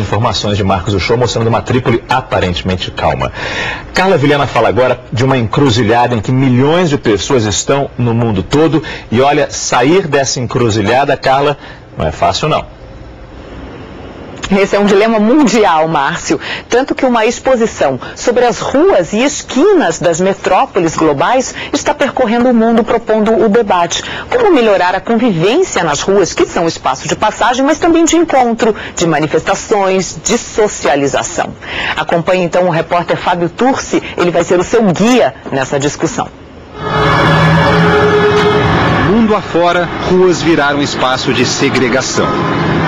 Informações de Marcos Uchoa mostrando uma Trípoli aparentemente calma. Carla Vilhena fala agora de uma encruzilhada em que milhões de pessoas estão no mundo todo. E olha, sair dessa encruzilhada, Carla, não é fácil não. Esse é um dilema mundial, Márcio. Tanto que uma exposição sobre as ruas e esquinas das metrópoles globais está percorrendo o mundo propondo o debate. Como melhorar a convivência nas ruas, que são espaço de passagem, mas também de encontro, de manifestações, de socialização. Acompanhe então o repórter Fábio Turci, ele vai ser o seu guia nessa discussão. Mundo afora, ruas viraram espaço de segregação.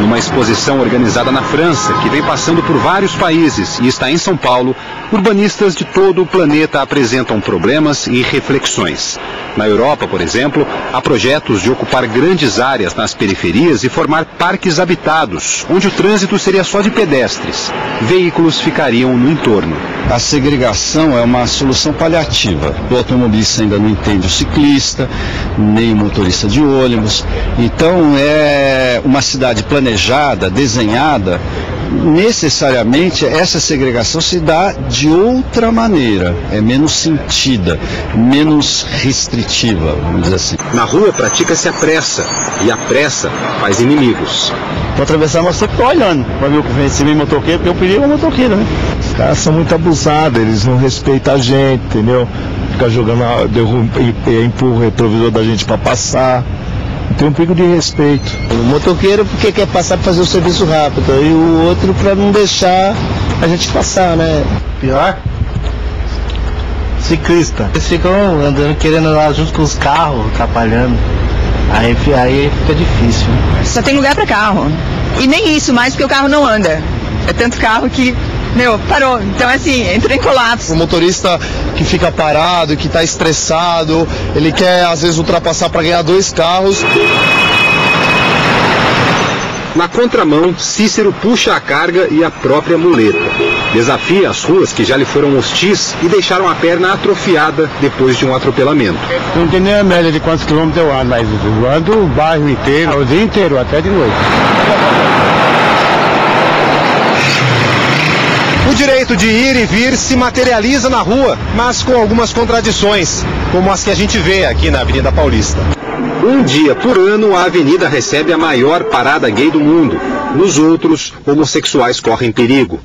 Numa exposição organizada na França, que vem passando por vários países e está em São Paulo, urbanistas de todo o planeta apresentam problemas e reflexões. Na Europa, por exemplo, há projetos de ocupar grandes áreas nas periferias e formar parques habitados, onde o trânsito seria só de pedestres. Veículos ficariam no entorno. A segregação é uma solução paliativa. O automobilista ainda não entende o ciclista, nem o motorista de ônibus. Então é uma cidade planejada, desenhada, necessariamente essa segregação se dá de outra maneira, é menos sentida, menos restritiva, vamos dizer assim. Na rua pratica-se a pressa, e a pressa faz inimigos. Para atravessar, você fica olhando, para ver o que vem, se vem motoqueiro, porque o perigo é motoqueiro, né? Os caras são muito abusados, eles não respeitam a gente, entendeu? Fica jogando, empurra o retrovisor da gente para passar. Tem um pouco de respeito. O motoqueiro porque quer passar para fazer o serviço rápido e o outro para não deixar a gente passar, né? Pior? Ciclista. Eles ficam andando, querendo andar junto com os carros, atrapalhando. Aí fica difícil. Né? Só tem lugar para carro. E nem isso mais porque o carro não anda. É tanto carro que... Meu, parou. Então, assim, entra em colapso. O motorista que fica parado, que está estressado, ele quer, às vezes, ultrapassar para ganhar dois carros. Na contramão, Cícero puxa a carga e a própria muleta. Desafia as ruas que já lhe foram hostis e deixaram a perna atrofiada depois de um atropelamento. Não tem nem a média de quantos quilômetros eu ando, mas eu ando o bairro inteiro, o dia inteiro, até de noite. O direito de ir e vir se materializa na rua, mas com algumas contradições, como as que a gente vê aqui na Avenida Paulista. Um dia por ano, a avenida recebe a maior parada gay do mundo. Nos outros, homossexuais correm perigo.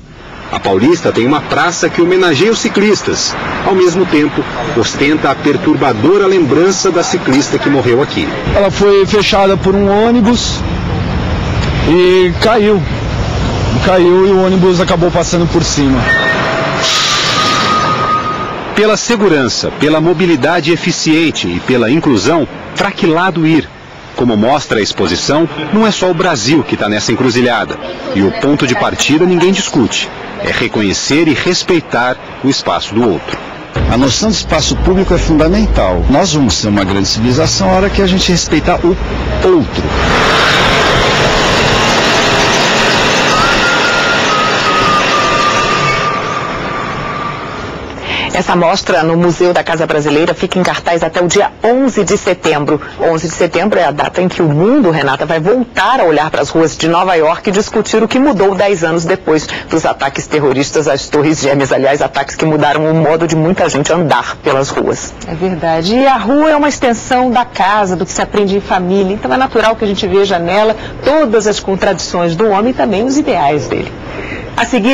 A Paulista tem uma praça que homenageia os ciclistas. Ao mesmo tempo, ostenta a perturbadora lembrança da ciclista que morreu aqui. Ela foi fechada por um ônibus e caiu. Caiu e o ônibus acabou passando por cima. Pela segurança, pela mobilidade eficiente e pela inclusão, para que lado ir? Como mostra a exposição, não é só o Brasil que está nessa encruzilhada. E o ponto de partida ninguém discute. É reconhecer e respeitar o espaço do outro. A noção de espaço público é fundamental. Nós vamos ser uma grande civilização na hora que a gente respeitar o outro. Essa mostra no Museu da Casa Brasileira fica em cartaz até o dia 11 de setembro. 11 de setembro é a data em que o mundo, Renata, vai voltar a olhar para as ruas de Nova York e discutir o que mudou 10 anos depois dos ataques terroristas às Torres Gêmeas. Aliás, ataques que mudaram o modo de muita gente andar pelas ruas. É verdade. E a rua é uma extensão da casa, do que se aprende em família. Então é natural que a gente veja nela todas as contradições do homem e também os ideais dele. A seguir...